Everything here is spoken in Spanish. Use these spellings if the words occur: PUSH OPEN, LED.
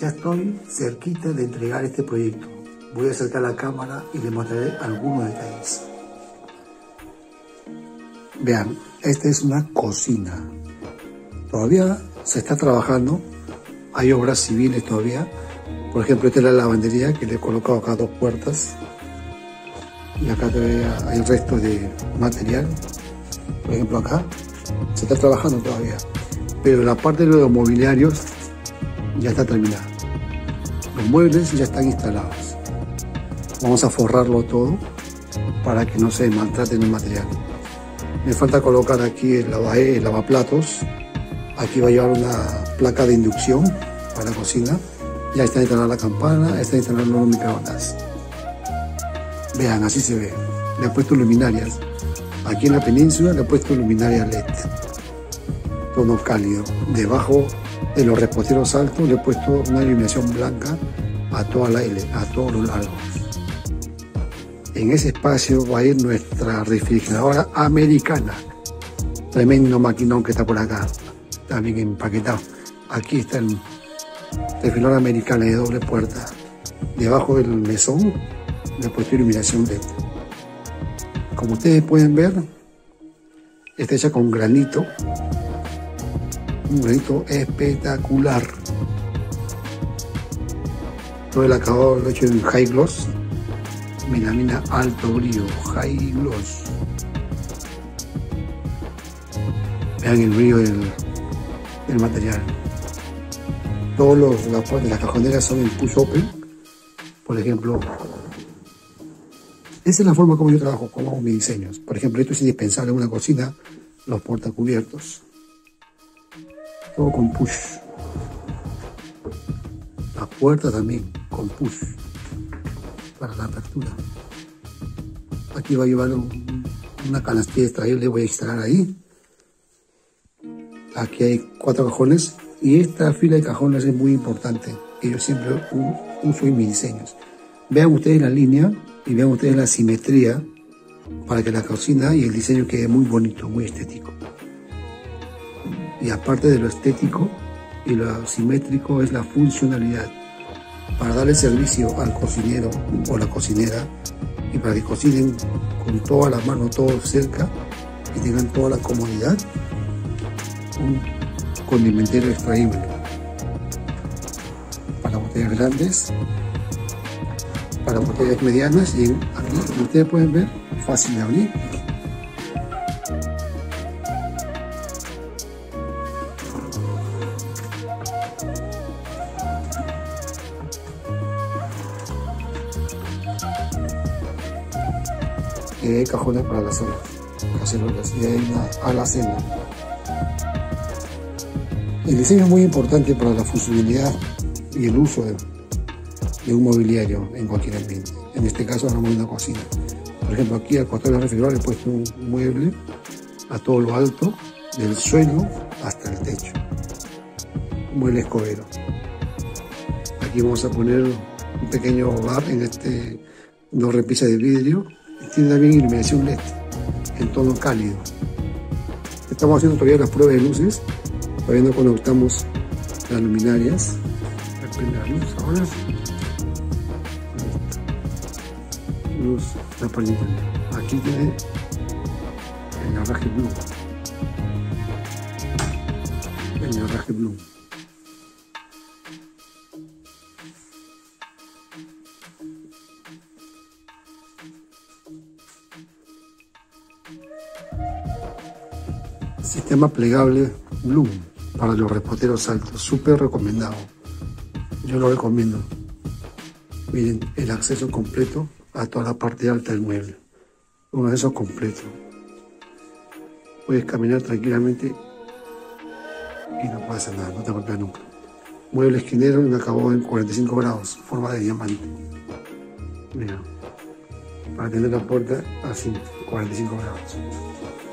Ya estoy cerquita de entregar este proyecto. Voy a acercar la cámara y les mostraré algunos detalles. Vean, esta es una cocina. Todavía se está trabajando. Hay obras civiles todavía. Por ejemplo, esta es la lavandería que le he colocado acá dos puertas. Y acá todavía hay el resto de material. Por ejemplo, acá se está trabajando todavía. Pero la parte de los mobiliarios ya está terminada. Los muebles ya están instalados. Vamos a forrarlo todo para que no se maltraten el material. Me falta colocar aquí el lavaplatos. Aquí va a llevar una placa de inducción para la cocina. Ya está instalada la campana, ya está instalado los microondas. Vean, así se ve. Le he puesto luminarias. Aquí en la península le he puesto luminarias LED. Tono cálido. Debajo de los reposteros altos le he puesto una iluminación blanca a todos los lados. En ese espacio va a ir nuestra refrigeradora americana. Tremendo maquinón que está por acá. Está bien empaquetado. Aquí está el refrigerador americano de doble puerta. Debajo del mesón le he puesto iluminación LED. Como ustedes pueden ver, está hecha con granito. Un granito espectacular. Todo el acabado lo he hecho en High Gloss. Melamina alto brillo, High Gloss. Vean el brillo del material. Todos las cajoneras son en Push Open. Por ejemplo, esa es la forma como yo trabajo, como hago mis diseños. Por ejemplo, esto es indispensable en una cocina, los portacubiertos. Todo con push. La puerta también con push para la apertura. Aquí va a llevar una canastilla extraíble, voy a instalar ahí. Aquí hay 4 cajones y esta fila de cajones es muy importante, que yo siempre uso en mis diseños. Vean ustedes la línea y vean ustedes la simetría para que la cocina y el diseño quede muy bonito, muy estético. Y aparte de lo estético y lo simétrico es la funcionalidad para darle servicio al cocinero o la cocinera y para que cocinen con toda la mano, todo cerca y tengan toda la comodidad. Un condimentero extraíble para botellas grandes, para botellas medianas y aquí ustedes pueden ver, fácil de abrir. Y hay cajones para las cacerolas y hay una alacena. El diseño es muy importante para la funcionalidad y el uso de un mobiliario en cualquier ambiente. En este caso hablamos de una cocina. Por ejemplo, aquí al costado del refrigerador he puesto un mueble a todo lo alto, del suelo hasta el techo. Un mueble escobero. Aquí vamos a poner un pequeño bar en este 2 repisas de vidrio. Tiene también iluminación LED en tono cálido. Estamos haciendo todavía las pruebas de luces. Todavía no conectamos las luminarias. La primera luz ahora. Luz la palita. Aquí tiene el herraje blue. El herraje blue. Sistema plegable Bloom para los reposteros altos, súper recomendado. Yo lo recomiendo. Miren el acceso completo a toda la parte alta del mueble. Un acceso completo. Puedes caminar tranquilamente y no pasa nada, no te golpea nunca. Mueble esquinero en acabado en 45 grados, forma de diamante. Mira, para tener la puerta así, 45 grados.